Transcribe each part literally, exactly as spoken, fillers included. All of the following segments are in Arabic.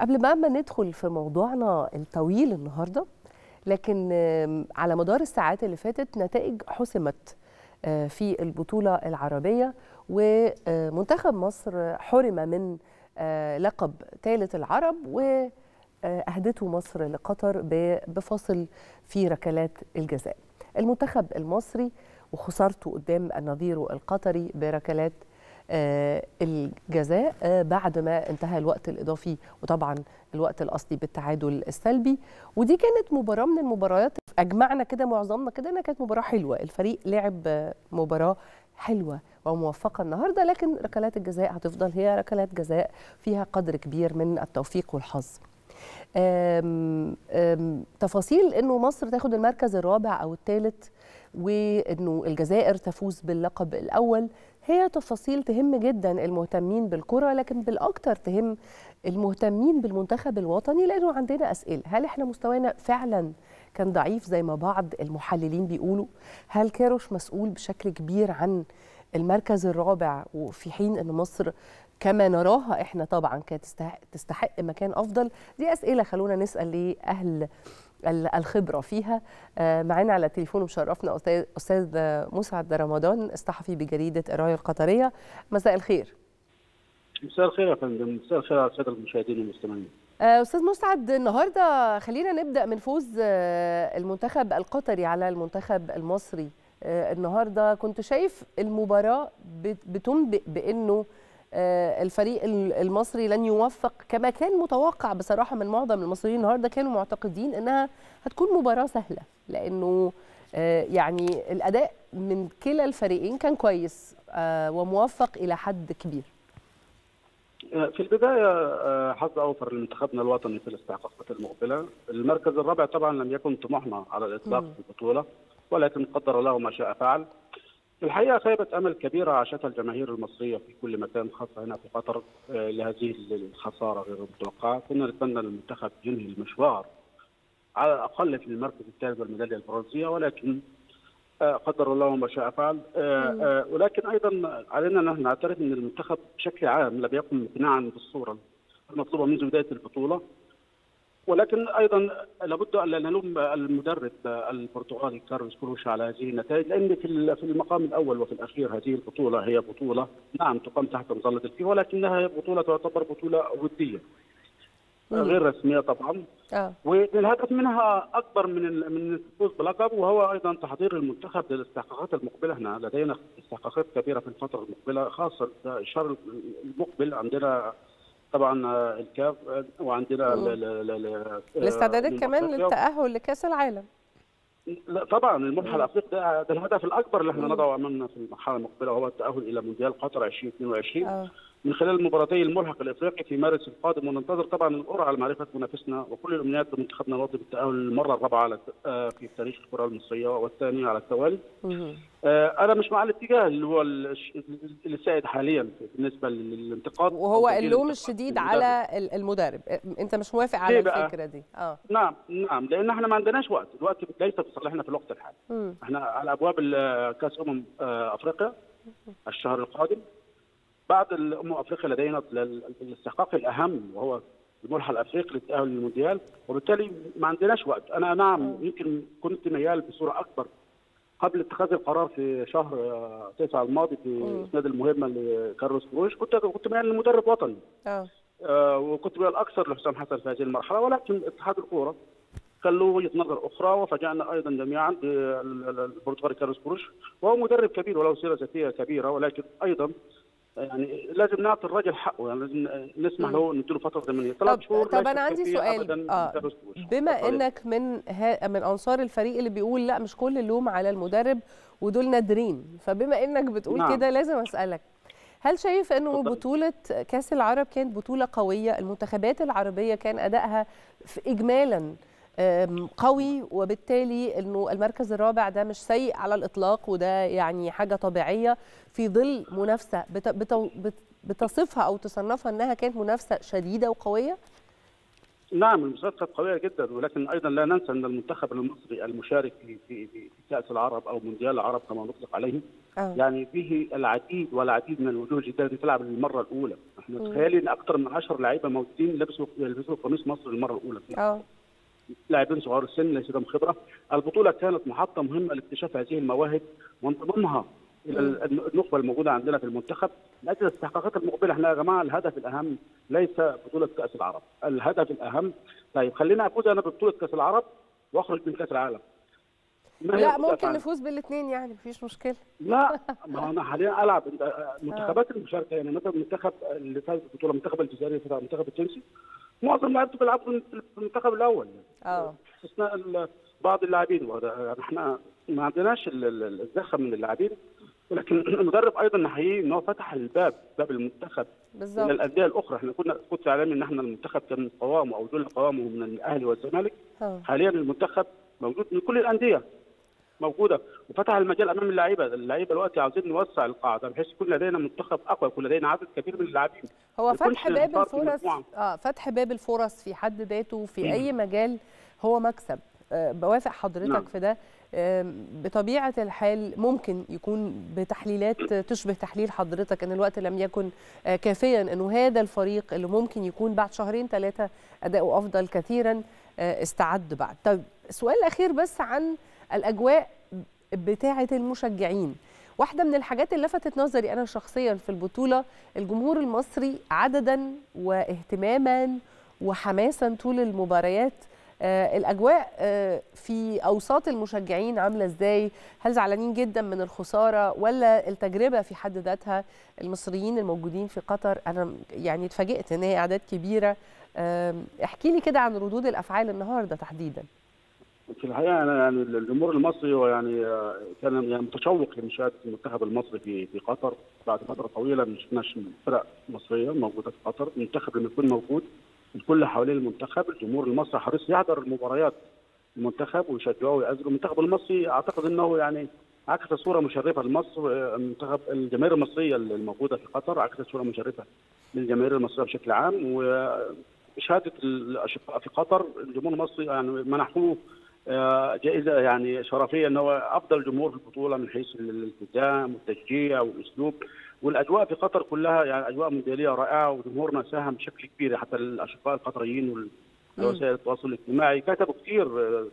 قبل ما ما ندخل في موضوعنا الطويل النهارده، لكن على مدار الساعات اللي فاتت نتائج حسمت في البطولة العربية، ومنتخب مصر حرم من لقب ثالث العرب، وأهدته مصر لقطر بفصل في ركلات الجزاء. المنتخب المصري وخسارته قدام نظيره القطري بركلات الجزاء بعد ما انتهى الوقت الإضافي وطبعا الوقت الأصلي بالتعادل السلبي. ودي كانت مباراة من المباريات أجمعنا كده معظمنا كده أنها كانت مباراة حلوة، الفريق لعب مباراة حلوة وموفقة النهاردة، لكن ركلات الجزاء هتفضل هي ركلات جزاء فيها قدر كبير من التوفيق والحظ. أم أم تفاصيل أنه مصر تاخد المركز الرابع أو الثالث وأنه الجزائر تفوز باللقب الأول هي تفاصيل تهم جدا المهتمين بالكرة، لكن بالأكثر تهم المهتمين بالمنتخب الوطني، لأنه عندنا أسئلة. هل إحنا مستوانا فعلا كان ضعيف زي ما بعض المحللين بيقولوا؟ هل كيروش مسؤول بشكل كبير عن المركز الرابع، وفي حين أن مصر كما نراها إحنا طبعا كانت تستحق مكان أفضل؟ دي أسئلة خلونا نسأل لأهل الخبرة فيها. معانا على التليفون ومشرفنا أستاذ, أستاذ مسعد رمضان، الصحفي بجريدة الراية القطرية. مساء الخير. مساء الخير يا فندم، مساء الخير على السادة المشاهدين والمستمعين. أستاذ مسعد، النهاردة خلينا نبدأ من فوز المنتخب القطري على المنتخب المصري. النهاردة كنت شايف المباراة بتنبئ بأنه الفريق المصري لن يوفق كما كان متوقع بصراحة من معظم المصريين. النهاردة كانوا معتقدين أنها هتكون مباراة سهلة، لأنه يعني الأداء من كلا الفريقين كان كويس وموفق إلى حد كبير. في البداية حظ أوفر لمنتخبنا الوطني في الاستحقاقات المقبلة. المركز الرابع طبعا لم يكن طموحنا على الإطلاق في البطولة، ولكن قدر الله ما شاء فعل. الحقيقة خيبة أمل كبيرة عاشتها الجماهير المصرية في كل مكان، خاصة هنا في قطر، لهذه الخسارة غير المتوقعة. كنا نتمنى المنتخب ينهي المشوار على الأقل في المركز الثالث والميدالية البرونزية، ولكن قدر الله ما شاء فعل. ولكن أيضا علينا أن نعترف أن المنتخب بشكل عام لم يكن مقنعا بالصورة المطلوبة منذ بداية البطولة، ولكن ايضا لابد ان نلوم المدرب البرتغالي كارلوس كيروش على هذه النتائج، لان في المقام الاول وفي الاخير هذه البطوله هي بطوله نعم تقام تحت مظله الفيفا، ولكنها بطوله تعتبر بطوله وديه غير رسميه طبعا. آه. والهدف منها اكبر من من الفوز بلقب، وهو ايضا تحضير المنتخب للاستحقاقات المقبله. هنا لدينا استحقاقات كبيره في الفتره المقبله، خاصه الشهر المقبل عندنا طبعا الكاف، وعندنا الاستعدادات كمان للتاهل لكاس العالم. لا طبعا المنحنى الافريقي ده, ده الهدف الاكبر اللي احنا نضعه امامنا في المرحله المقبله، وهو التاهل الى مونديال قطر ألفين واثنين وعشرين آه. من خلال مباراتي الملحق الافريقي في مارس القادم، وننتظر طبعا القرعه لمعرفه منافسنا. وكل الامنيات لمنتخبنا الوطني بالتاهل للمره الرابعه على في تاريخ الكره المصريه والثانيه على التوالي. آه انا مش مع الاتجاه اللي هو السائد حاليا بالنسبه للانتقاد، وهو اللوم الشديد على المدرب. انت مش موافق على الفكره دي؟ اه نعم نعم، لان احنا ما عندناش وقت، الوقت ليس في صالحنا في الوقت الحالي. مم. احنا على ابواب كاس امم افريقيا الشهر القادم. بعد الأمم أفريقيا لدينا الاستحقاق الأهم وهو الملحق الأفريقي للتأهل للمونديال، وبالتالي ما عندناش وقت. أنا نعم يمكن كنت ميال بصورة أكبر قبل اتخاذ القرار في شهر تسعة الماضي في إسناد المهمة لكارلوس كيروش، كنت كنت ميال لمدرب وطني. أوه. آه وكنت ميال أكثر لحسام حسن في هذه المرحلة، ولكن اتحاد الكورة كان له وجهة نظر أخرى، وفاجأنا أيضا جميعا بالبرتغالي كارلوس كيروش، وهو مدرب كبير وله سيرة ذاتية كبيرة، ولكن أيضا يعني لازم نعطي الراجل حقه، يعني لازم نسمح له نديله فتره زمنيه ثلاث شهور. طب انا عندي سؤال، آه بما أطلع. انك من من انصار الفريق اللي بيقول لا مش كل اللوم على المدرب ودول نادرين، فبما انك بتقول نعم. كده لازم اسالك، هل شايف انه بطوله كاس العرب كانت بطوله قويه؟ المنتخبات العربيه كان ادائها في اجمالا قوي، وبالتالي انه المركز الرابع ده مش سيء على الاطلاق، وده يعني حاجه طبيعيه في ظل منافسه بتصفها او تصنفها انها كانت منافسه شديده وقويه. نعم المساعدات كانت قوية جدا، ولكن أيضا لا ننسى أن المنتخب المصري المشارك في في كأس العرب أو مونديال العرب كما نطلق عليه أوه. يعني فيه العديد والعديد من الوجوه الجديدة اللي بتلعب للمرة الأولى. احنا تخيلي أن أكثر من عشرة لعيبة موجودين لبسوا لبسوا قميص مصر للمرة الأولى. أوه. لاعبين صغار السن ليس لهم خبرة. البطولة كانت محطة مهمة لاكتشاف هذه المواهب وانضمامها إلى النخبة الموجودة عندنا في المنتخب لأجل الاستحقاقات المقبلة. احنا يا جماعة الهدف الأهم ليس بطولة كأس العرب، الهدف الأهم طيب خلينا أفوز أنا ببطولة كأس العرب وأخرج من كأس العالم. لا ممكن نفوز بالاثنين يعني مفيش مشكلة. لا ما أنا حاليا ألعب منتخبات المشاركة، يعني مثلا المنتخب اللي فاز بالبطولة المنتخب الجزائري فاز المنتخب التونسي معظم لعيبته بيلعبوا في المنتخب الأول اه باستثناء بعض اللاعبين، وده احنا ما عندناش الزخم من اللاعبين، ولكن المدرب ايضا نحييه ان هو فتح الباب باب المنتخب بالظبط للانديه الاخرى. احنا كنا كنت اعلامي ان احنا المنتخب كان قوامه او دول قوامه من الاهلي والزمالك، حاليا المنتخب موجود من كل الانديه موجوده وفتح المجال امام اللعيبه. اللعيبه دلوقتي عاوزين نوسع القاعده بحيث يكون لدينا منتخب اقوى، يكون لدينا عدد كبير من اللاعبين. هو فتح باب الفرص اه فتح باب الفرص في حد ذاته في مم. اي مجال هو مكسب. أه بوافق حضرتك نعم. في ده بطبيعة الحال ممكن يكون بتحليلات تشبه تحليل حضرتك أن الوقت لم يكن كافيا، أنه هذا الفريق اللي ممكن يكون بعد شهرين ثلاثة أداؤه أفضل كثيرا استعد بعد. طيب السؤال الأخير بس عن الأجواء بتاعة المشجعين. واحدة من الحاجات اللي لفتت نظري أنا شخصيا في البطولة الجمهور المصري عددا واهتماما وحماسا طول المباريات. آه الأجواء آه في أوساط المشجعين عاملة إزاي؟ هل زعلانين جدا من الخسارة ولا التجربة في حد ذاتها؟ المصريين الموجودين في قطر أنا يعني اتفاجئت إن هي أعداد كبيرة. آه احكي لي كده عن ردود الأفعال النهاردة تحديدا. في الحقيقة أنا يعني الجمهور المصري يعني كان يعني متشوق لمشاهدة المنتخب المصري في في قطر بعد فترة طويلة ما شفناش فرق مصرية موجودة في قطر. المنتخب لما يكون موجود الكل حوالين المنتخب، الجمهور المصري حريص يحضر مباريات المنتخب ويشجعوه ويعزوا المنتخب المصري. اعتقد انه يعني عكس صوره مشرفه لمصر، المنتخب الجماهير المصريه الموجوده في قطر عكس صوره مشرفه للجماهير المصريه بشكل عام. وشهاده الاشقاء في قطر الجمهور المصري يعني منحوه جائزه يعني شرفيه ان هو افضل جمهور في البطوله من حيث الالتزام والتشجيع والاسلوب والاجواء في قطر كلها يعني اجواء موندياليه رائعه. وجمهورنا ساهم بشكل كبير، حتى الاشقاء القطريين ووسائل التواصل الاجتماعي كتبوا كثير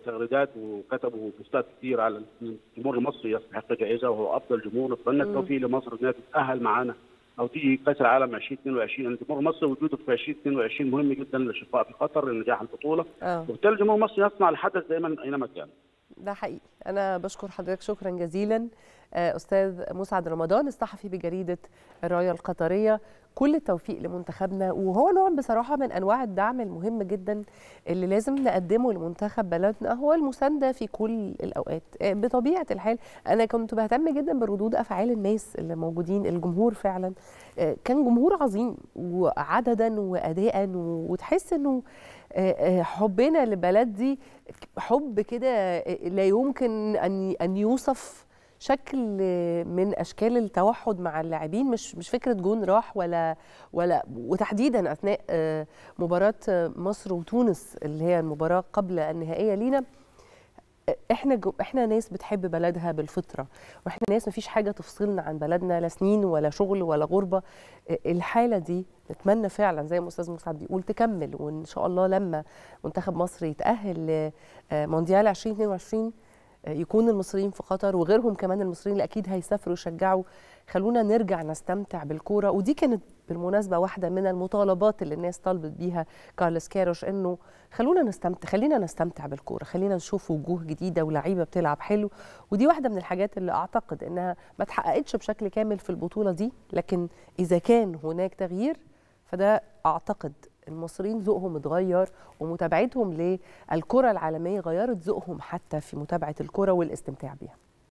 تغريدات وكتبوا بوستات كثير على الجمهور المصري يستحق جائزه وهو افضل جمهور، اتمنى التوفيق لمصر انها تتاهل معانا او تيجي كاس العالم ألفين واثنين وعشرين. الجمهور المصري وجوده في ألفين واثنين وعشرين مهم جدا للاشقاء في قطر لنجاح البطوله، وبالتالي الجمهور المصري يصنع الحدث دائما اينما كان. ده حقيقي. أنا بشكر حضرتك شكرا جزيلا أستاذ مسعد رمضان الصحفي بجريدة الراية القطرية. كل التوفيق لمنتخبنا، وهو نوع بصراحة من أنواع الدعم المهم جدا اللي لازم نقدمه لمنتخب بلدنا، هو المساندة في كل الأوقات. بطبيعة الحال أنا كنت بهتم جدا بردود أفعال الناس اللي موجودين. الجمهور فعلا كان جمهور عظيم وعددا وأداء، وتحس أنه حبنا للبلد دي حب كده لا يمكن ان ان يوصف، شكل من اشكال التوحد مع اللاعبين، مش مش فكره جون راح ولا ولا وتحديدا اثناء مباراه مصر وتونس اللي هي المباراه قبل النهائيه لينا. احنا احنا ناس بتحب بلدها بالفطره، واحنا ناس مفيش حاجه تفصلنا عن بلدنا، لا سنين ولا شغل ولا غربه. الحاله دي نتمنى فعلا زي ما الاستاذ مسعد بيقول تكمل، وان شاء الله لما منتخب مصر يتاهل مونديال ألفين واثنين وعشرين يكون المصريين في قطر وغيرهم كمان المصريين اللي اكيد هيسافروا يشجعوا. خلونا نرجع نستمتع بالكوره، ودي كانت بالمناسبه واحده من المطالبات اللي الناس طالبت بيها كارلوس كيروش، انه خلونا نستمتع خلينا نستمتع بالكوره، خلينا نشوف وجوه جديده ولاعيبه بتلعب حلو. ودي واحده من الحاجات اللي اعتقد انها ما اتحققتش بشكل كامل في البطوله دي، لكن اذا كان هناك تغيير فده اعتقد المصريين ذوقهم اتغير، ومتابعتهم للكره العالميه غيرت ذوقهم حتى في متابعه الكره والاستمتاع بيها.